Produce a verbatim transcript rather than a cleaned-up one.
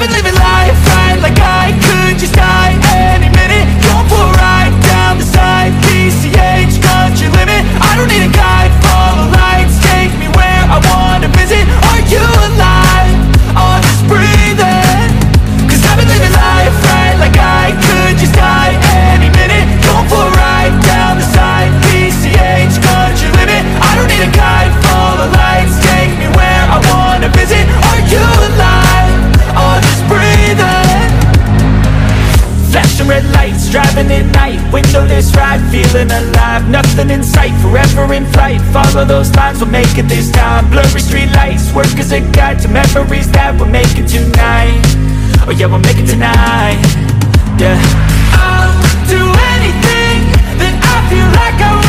been living life right like I could just die any minute. Don't pull right down the side, P C H, not your limit. I don't need a guide, follow lights, take me where I wanna visit. Are you alive? I'm just breathing, cause I've been living life right like I could just die any minute. Don't pull right down the side, P C H, not your limit. I don't need a guide, follow lights, take me where I wanna visit. Are you alive? I'm just breathing. Flashing red lights, driving at night, windowless ride, feeling alive. Nothing in sight, forever in flight. Follow those lines, we'll make it this time. Blurry street lights, work as a guide to memories that we'll make it tonight. Oh yeah, we'll make it tonight. Yeah, I'll do anything that I feel like I